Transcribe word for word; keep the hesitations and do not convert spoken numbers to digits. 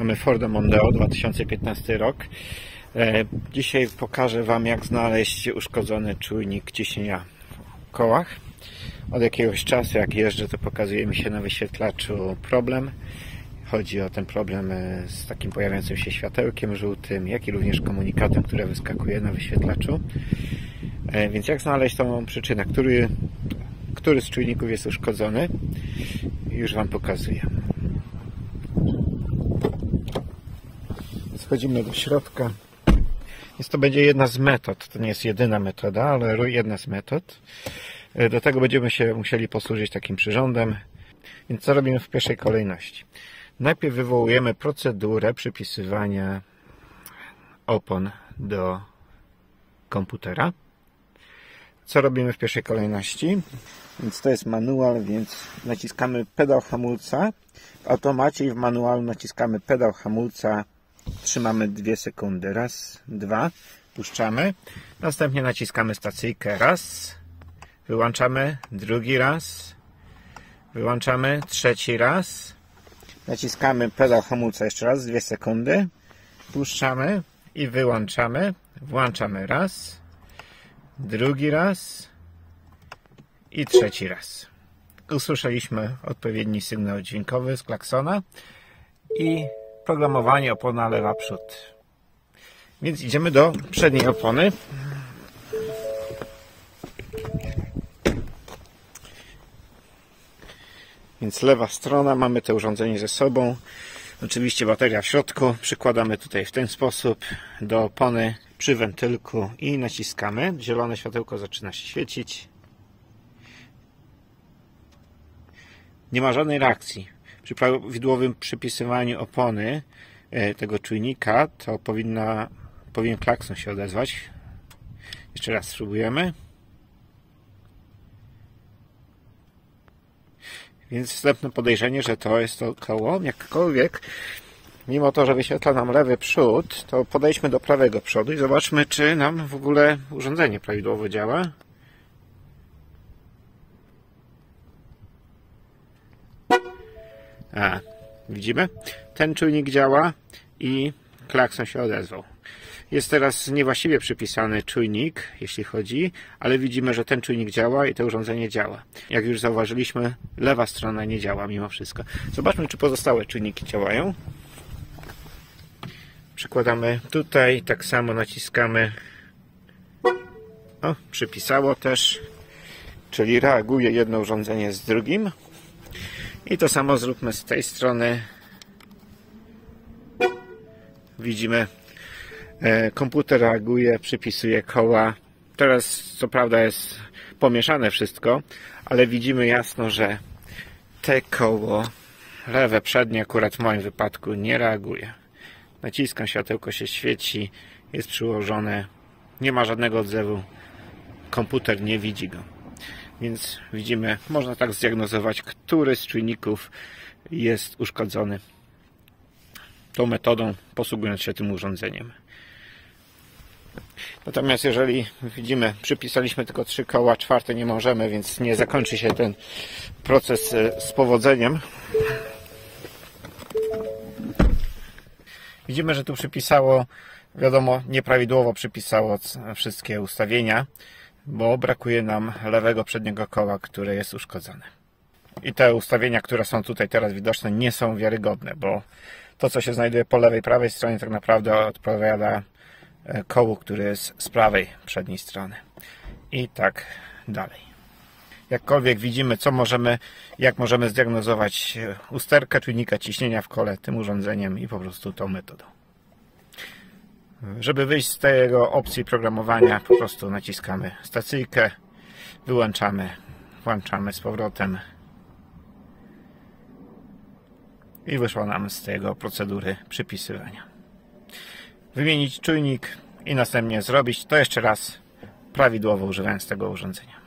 Mamy Forda Mondeo, dwa tysiące piętnasty rok. Dzisiaj pokażę Wam, jak znaleźć uszkodzony czujnik ciśnienia w kołach. Od jakiegoś czasu, jak jeżdżę, to pokazuje mi się na wyświetlaczu problem. Chodzi o ten problem z takim pojawiającym się światełkiem żółtym, jak i również komunikatem, który wyskakuje na wyświetlaczu. Więc jak znaleźć tą przyczynę, który, który z czujników jest uszkodzony? Już Wam pokazuję. Wchodzimy do środka. Więc to będzie jedna z metod. To nie jest jedyna metoda, ale jedna z metod. Do tego będziemy się musieli posłużyć takim przyrządem. Więc co robimy w pierwszej kolejności? Najpierw wywołujemy procedurę przypisywania opon do komputera. Co robimy w pierwszej kolejności? Więc to jest manual, więc naciskamy pedał hamulca. W automacie i w manualu naciskamy pedał hamulca. Trzymamy dwie sekundy. Raz, dwa. Puszczamy. Następnie naciskamy stacyjkę. Raz. Wyłączamy. Drugi raz. Wyłączamy. Trzeci raz. Naciskamy pedał hamulca jeszcze raz. Dwie sekundy. Puszczamy i wyłączamy. Włączamy raz. Drugi raz. I trzeci raz. Usłyszeliśmy odpowiedni sygnał dźwiękowy z klaksona. I programowanie opona lewa przód. Więc idziemy do przedniej opony. Więc lewa strona, mamy to urządzenie ze sobą. Oczywiście bateria w środku. Przykładamy tutaj w ten sposób do opony przy wentylku i naciskamy. Zielone światełko zaczyna się świecić. Nie ma żadnej reakcji. Przy prawidłowym przypisywaniu opony tego czujnika to powinna, powinien klakson się odezwać. Jeszcze raz spróbujemy. Więc wstępne podejrzenie, że to jest to koło. Jakkolwiek, mimo to, że wyświetla nam lewy przód, to podejdźmy do prawego przodu i zobaczmy, czy nam w ogóle urządzenie prawidłowo działa. A, widzimy? Ten czujnik działa i klakson się odezwał. Jest teraz niewłaściwie przypisany czujnik, jeśli chodzi, ale widzimy, że ten czujnik działa i to urządzenie działa. Jak już zauważyliśmy, lewa strona nie działa mimo wszystko. Zobaczmy, czy pozostałe czujniki działają. Przykładamy tutaj, tak samo naciskamy. O, przypisało też, czyli reaguje jedno urządzenie z drugim. I to samo zróbmy z tej strony. Widzimy, komputer reaguje, przypisuje koła. Teraz co prawda jest pomieszane wszystko, ale widzimy jasno, że te koło lewe przednie akurat w moim wypadku nie reaguje. Naciskam, światełko się świeci, jest przyłożone, nie ma żadnego odzewu, komputer nie widzi go. Więc widzimy, można tak zdiagnozować, który z czujników jest uszkodzony tą metodą, posługując się tym urządzeniem. Natomiast jeżeli widzimy, przypisaliśmy tylko trzy koła, czwarte nie możemy, więc nie zakończy się ten proces z powodzeniem. Widzimy, że tu przypisało, wiadomo, nieprawidłowo przypisało wszystkie ustawienia, bo brakuje nam lewego przedniego koła, które jest uszkodzone. I te ustawienia, które są tutaj teraz widoczne, nie są wiarygodne, bo to, co się znajduje po lewej, prawej stronie, tak naprawdę odpowiada kołu, który jest z prawej przedniej strony. I tak dalej. Jakkolwiek widzimy, co możemy, jak możemy zdiagnozować usterkę czujnika ciśnienia w kole tym urządzeniem i po prostu tą metodą. Żeby wyjść z tego opcji programowania, po prostu naciskamy stacyjkę, wyłączamy, włączamy z powrotem i wyszła nam z tego procedury przypisywania. Wymienić czujnik i następnie zrobić to jeszcze raz, prawidłowo używając tego urządzenia.